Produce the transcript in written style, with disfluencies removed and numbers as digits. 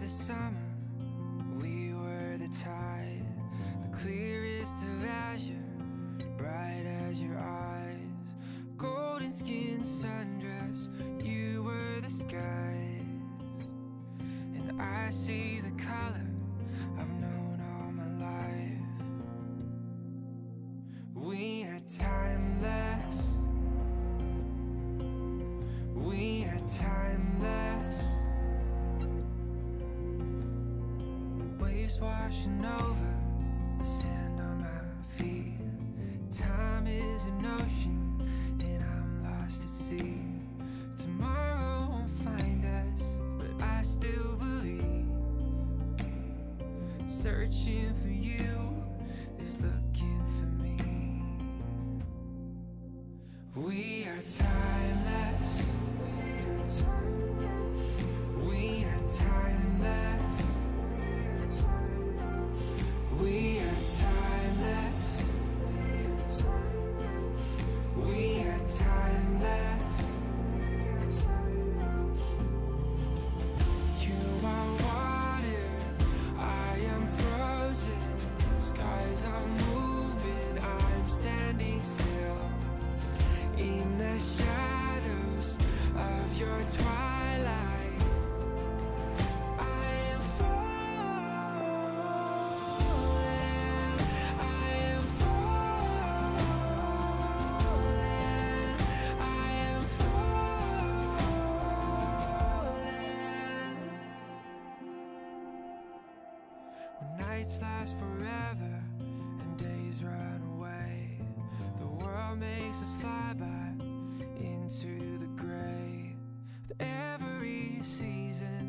the summer, we were the tide, the clearest of azure, bright as your eyes. Golden skin sundress, you were the skies. And I see the color I've known all my life. We are timeless. We are timeless. Waves washing over the sand on my feet. Time is an ocean and I'm lost at sea. Tomorrow won't find us, but I still believe. Searching for you is looking for me. We are timeless. We are timeless. We are timeless. We are timeless. You are water, I am frozen. Skies are moving, I'm standing still. In the shadows of your twilight, nights last forever and days run away. The world makes us fly by into the gray. With every season